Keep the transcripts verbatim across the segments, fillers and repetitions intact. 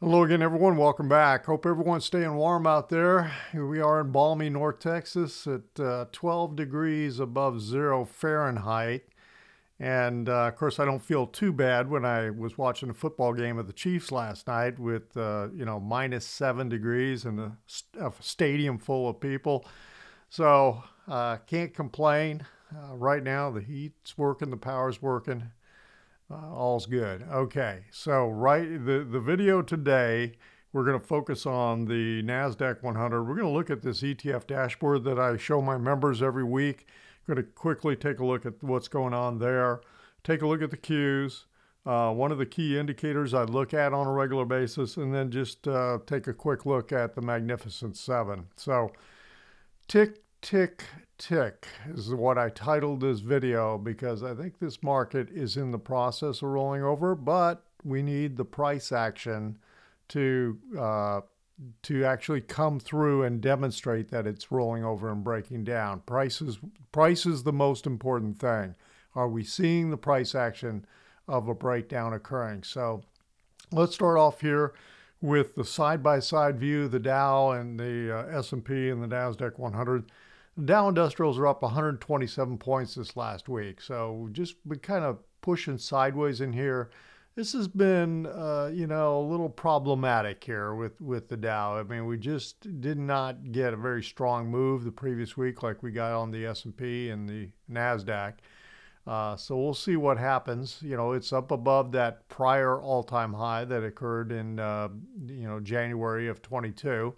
Hello again, everyone. Welcome back. Hope everyone's staying warm out there. Here we are in balmy North Texas at uh, twelve degrees above zero Fahrenheit. And, uh, of course, I don't feel too bad when I was watching a football game of the Chiefs last night with, uh, you know, minus seven degrees and a, st a stadium full of people. So uh, can't complain. Uh, right now, the heat's working, the power's working. Uh, all's good. Okay, so right the, the video today, we're going to focus on the NASDAQ one hundred. We're going to look at this E T F dashboard that I show my members every week. I'm going to quickly take a look at what's going on there. Take a look at the cues, uh, one of the key indicators I look at on a regular basis, and then just uh, take a quick look at the Magnificent seven. So tick, tick, tick is what I titled this video because I think this market is in the process of rolling over, but we need the price action to uh, to actually come through and demonstrate that it's rolling over and breaking down. Price is, price is the most important thing. Are we seeing the price action of a breakdown occurring? So let's start off here with the side-by-side view, the Dow and the uh, S and P and the NASDAQ one hundred. Dow Industrials are up one hundred twenty-seven points this last week, so just been kind of pushing sideways in here. This has been, uh, you know, a little problematic here with, with the Dow. I mean, we just did not get a very strong move the previous week like we got on the S and P and the NASDAQ. Uh, so we'll see what happens. You know, it's up above that prior all-time high that occurred in, uh, you know, January of twenty-two.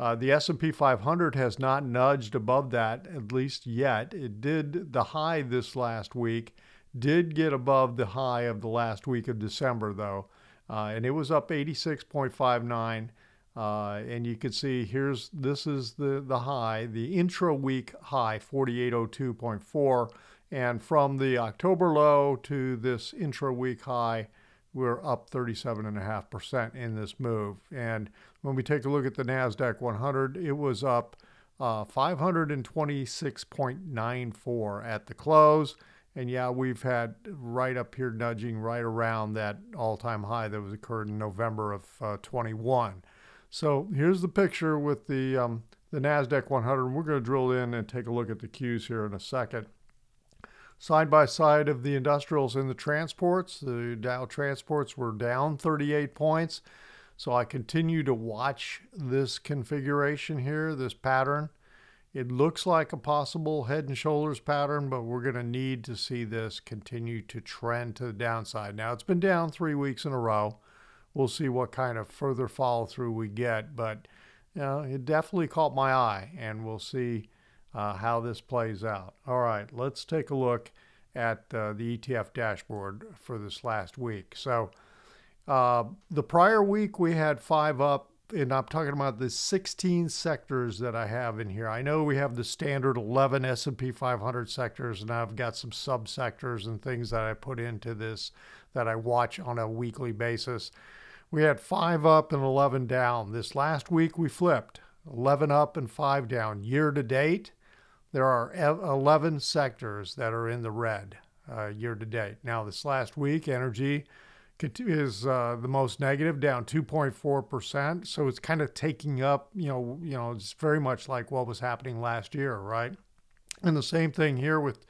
Uh, the S and P five hundred has not nudged above that, at least yet. It did, the high this last week did get above the high of the last week of December, though. Uh, and it was up eighty-six point five nine. Uh, and you can see here's, this is the, the high, the intra-week high, forty-eight oh two point four. And from the October low to this intra-week high, we're up thirty-seven point five percent in this move. And when we take a look at the NASDAQ one hundred, it was up uh, five hundred twenty-six point nine four at the close. And yeah, we've had right up here nudging right around that all-time high that was occurred in November of twenty-one. So here's the picture with the, um, the NASDAQ one hundred. We're going to drill in and take a look at the cues here in a second. Side by side of the industrials and the transports, the Dow transports were down thirty-eight points. So I continue to watch this configuration here, this pattern. It looks like a possible head and shoulders pattern, but we're going to need to see this continue to trend to the downside. Now, it's been down three weeks in a row. We'll see what kind of further follow through we get, but you know, it definitely caught my eye, and we'll see Uh, how this plays out. All right, let's take a look at uh, the E T F dashboard for this last week. So uh, the prior week we had five up, and I'm talking about the sixteen sectors that I have in here. I know we have the standard eleven S and P five hundred sectors, and I've got some subsectors and things that I put into this that I watch on a weekly basis. We had five up and eleven down. This last week we flipped eleven up and five down. Year to date, there are eleven sectors that are in the red uh, year to date. Now, this last week, energy is uh, the most negative, down two point four percent. So it's kind of taking up, you know, you know, it's very much like what was happening last year, right? And the same thing here with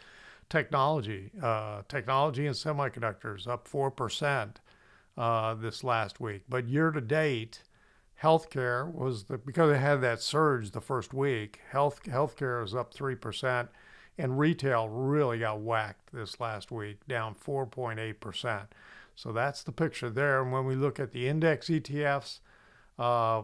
technology. Uh, technology and semiconductors up four percent uh, this last week. But year to date, healthcare was the, because it had that surge the first week, health healthcare is up three percent, and retail really got whacked this last week, down four point eight percent. So that's the picture there. And when we look at the index E T Fs, uh,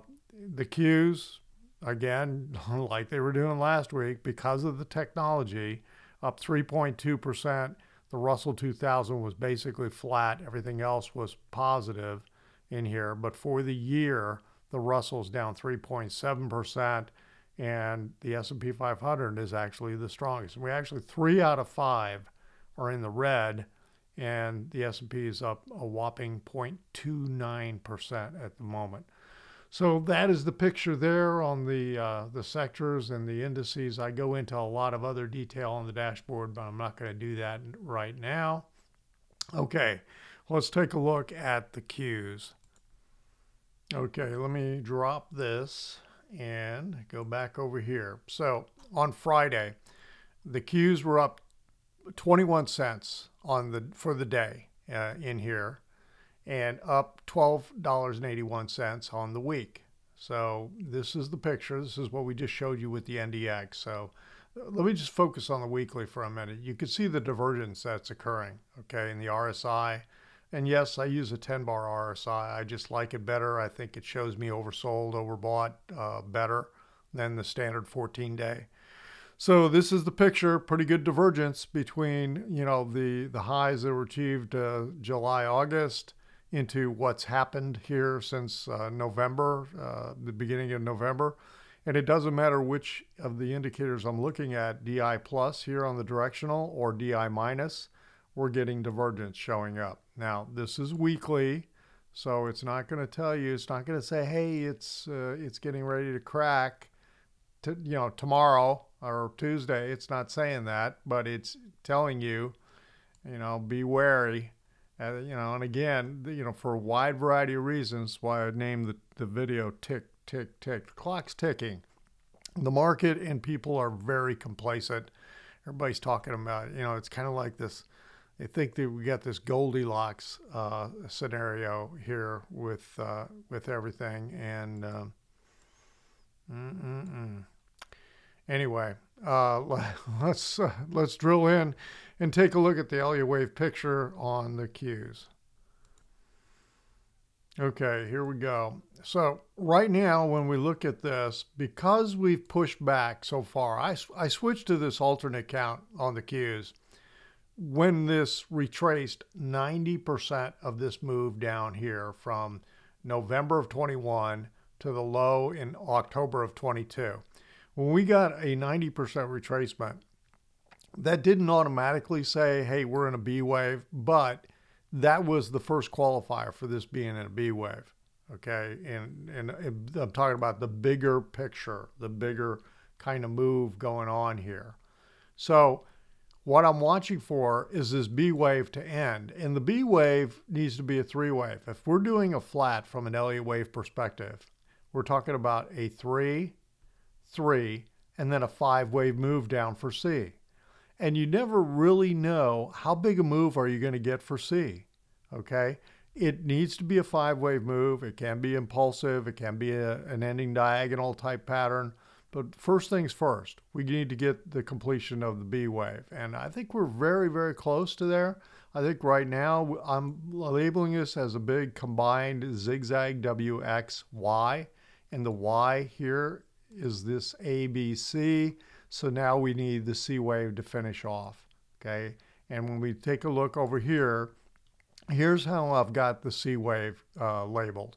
the cues, again, like they were doing last week, because of the technology, up three point two percent. The Russell two thousand was basically flat. Everything else was positive in here. But for the year, the Russell's down three point seven percent, and the S and P five hundred is actually the strongest. We actually, three out of five are in the red, and the S and P is up a whopping zero point two nine percent at the moment. So that is the picture there on the, uh, the sectors and the indices. I go into a lot of other detail on the dashboard, but I'm not going to do that right now. Okay, let's take a look at the cues. Okay, let me drop this and go back over here. So on Friday, the Qs were up twenty-one cents on the for the day uh, in here, and up twelve dollars and eighty-one cents on the week. So this is the picture. This is what we just showed you with the N D X. So let me just focus on the weekly for a minute. You can see the divergence that's occurring, okay, in the R S I. And yes, I use a ten bar R S I. I just like it better. I think it shows me oversold, overbought uh, better than the standard fourteen day. So this is the picture, pretty good divergence between, you know, the, the highs that were achieved uh, July, August into what's happened here since uh, November, uh, the beginning of November. And it doesn't matter which of the indicators I'm looking at, D I plus here on the directional or D I minus, we're getting divergence showing up. Now, this is weekly, so it's not going to tell you, it's not going to say, hey, it's, uh, it's getting ready to crack to, you know, tomorrow or Tuesday. It's not saying that, but it's telling you, you know, be wary. Uh, you know, and again, you know, for a wide variety of reasons why I named the, the video tick, tick, tick. The clock's ticking. The market and people are very complacent. Everybody's talking about, you know, it's kind of like this. I think that we got this Goldilocks uh, scenario here with uh, with everything, and uh, mm -mm -mm. anyway, uh, let's uh, let's drill in and take a look at the Elliott Wave picture on the Qs. Okay, here we go. So right now, when we look at this, because we've pushed back so far, I I switched to this alternate count on the Qs. When this retraced ninety percent of this move down here from November of twenty-one to the low in October of twenty-two. When we got a ninety percent retracement, that didn't automatically say, hey, we're in a B wave, but that was the first qualifier for this being in a B wave, okay? And, and I'm talking about the bigger picture, the bigger kind of move going on here. So what I'm watching for is this B wave to end, and the B wave needs to be a three wave. If we're doing a flat from an Elliott Wave perspective, we're talking about a three, three, and then a five wave move down for C. And you never really know how big a move are you going to get for C, okay? It needs to be a five wave move. It can be impulsive. It can be a, an ending diagonal type pattern. But first things first, we need to get the completion of the B wave. And I think we're very, very close to there. I think right now I'm labeling this as a big combined zigzag W X Y. And the Y here is this A B C. So now we need the C wave to finish off. Okay. And when we take a look over here, here's how I've got the C wave uh, labeled.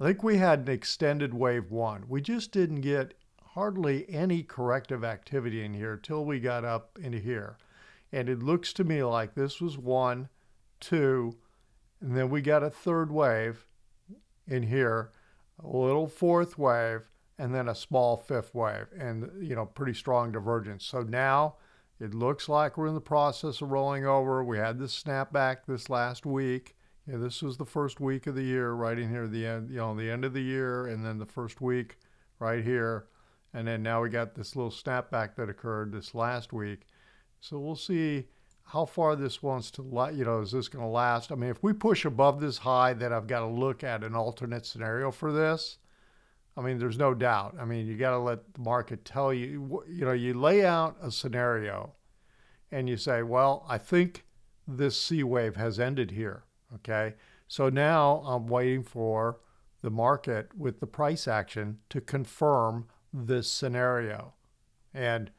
I think we had an extended wave one. We just didn't get hardly any corrective activity in here till we got up into here. And it looks to me like this was one, two, and then we got a third wave in here, a little fourth wave, and then a small fifth wave, and, you know, pretty strong divergence. So now it looks like we're in the process of rolling over. We had this snapback this last week. You know, this was the first week of the year, right in here, the end, you know, the end of the year, and then the first week right here. And then now we got this little snapback that occurred this last week. So we'll see how far this wants to, you know, is this going to last? I mean, if we push above this high, then I've got to look at an alternate scenario for this. I mean, there's no doubt. I mean, you got to let the market tell you, you know, you lay out a scenario and you say, well, I think this C wave has ended here. Okay. So now I'm waiting for the market with the price action to confirm this scenario. And,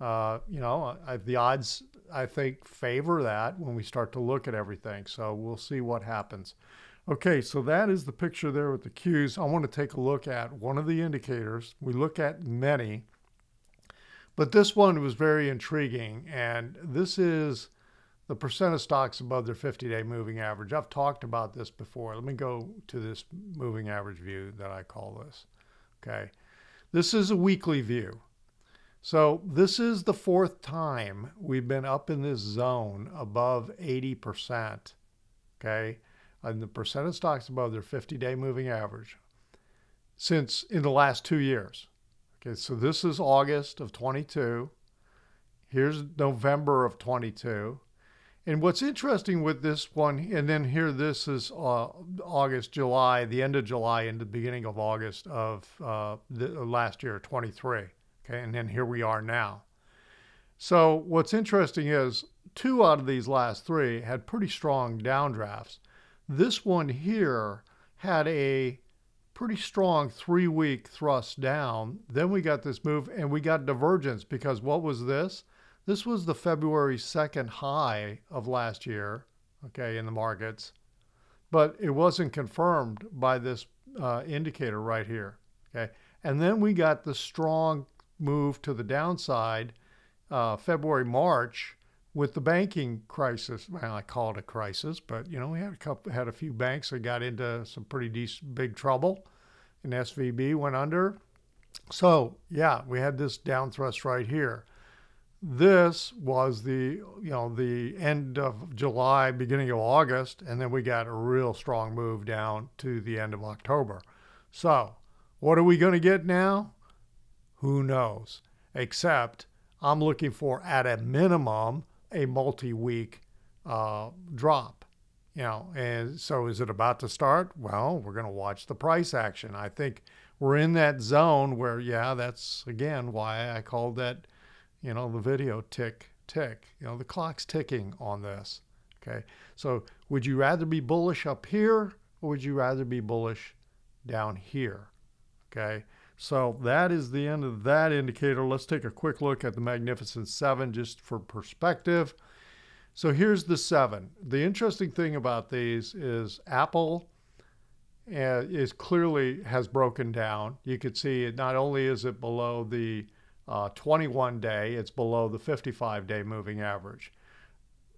uh, you know, I, the odds, I think, favor that when we start to look at everything. So we'll see what happens. Okay, so that is the picture there with the Qs. I want to take a look at one of the indicators. We look at many, but this one was very intriguing. And this is the percent of stocks above their fifty day moving average. I've talked about this before. Let me go to this moving average view that I call this. Okay. This is a weekly view. So this is the fourth time we've been up in this zone above eighty percent, okay? And the percent of stocks above their fifty day moving average. since in the last two years. Okay, so this is August of twenty-two. Here's November of twenty-two. And what's interesting with this one, and then here this is uh, August, July, the end of July and the beginning of August of uh, the, last year, twenty-three. Okay, and then here we are now. So what's interesting is two out of these last three had pretty strong downdrafts. This one here had a pretty strong three-week thrust down. Then we got this move and we got divergence because what was this? This was the February second high of last year, okay, in the markets, but it wasn't confirmed by this uh, indicator right here, okay? And then we got the strong move to the downside uh, February, March with the banking crisis. Well, I call it a crisis, but, you know, we had a, couple, had a few banks that got into some pretty decent, big trouble, and S V B went under. So, yeah, we had this down thrust right here. This was the, you know, the end of July, beginning of August, and then we got a real strong move down to the end of October. So what are we going to get now? Who knows? Except I'm looking for, at a minimum, a multi-week uh, drop. You know, and so is it about to start? Well, we're going to watch the price action. I think we're in that zone where, yeah, that's, again, why I called that, you know, the video tick, tick. You know, the clock's ticking on this, okay? So would you rather be bullish up here or would you rather be bullish down here, okay? So that is the end of that indicator. Let's take a quick look at the Magnificent seven just for perspective. So here's the seven. The interesting thing about these is Apple is clearly has broken down. You could see it not only is it below the twenty-one day, uh, it's below the fifty-five day moving average.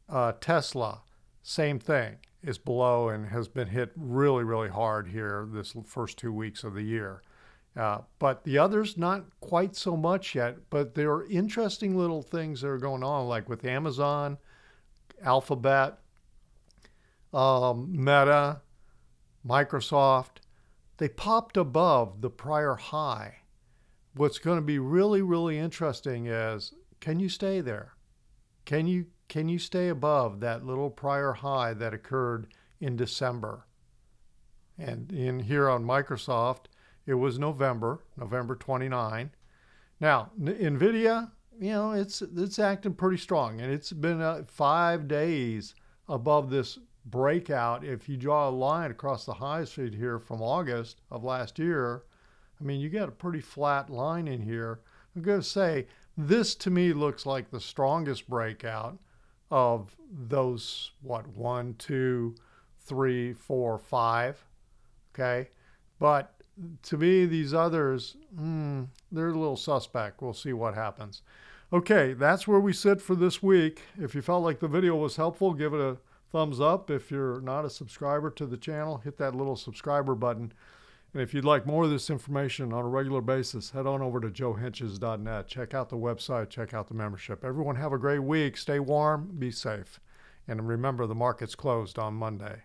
Uh, Tesla, same thing, is below and has been hit really, really hard here this first two weeks of the year. Uh, but the others, not quite so much yet, but there are interesting little things that are going on, like with Amazon, Alphabet, um, Meta, Microsoft. They popped above the prior high. What's going to be really, really interesting is, can you stay there? Can you, can you stay above that little prior high that occurred in December? And in here on Microsoft, it was November, November twenty-ninth. Now, NVIDIA, you know, it's, it's acting pretty strong. And it's been uh, five days above this breakout. If you draw a line across the high street here from August of last year, I mean, you got a pretty flat line in here. I'm going to say this to me looks like the strongest breakout of those, what, one, two, three, four, five. Okay. But to me, these others, mm, they're a little suspect. We'll see what happens. Okay. That's where we sit for this week. If you felt like the video was helpful, give it a thumbs up. If you're not a subscriber to the channel, hit that little subscriber button. And if you'd like more of this information on a regular basis, head on over to joe hentges dot net. Check out the website. Check out the membership. Everyone have a great week. Stay warm. Be safe. And remember, the market's closed on Monday.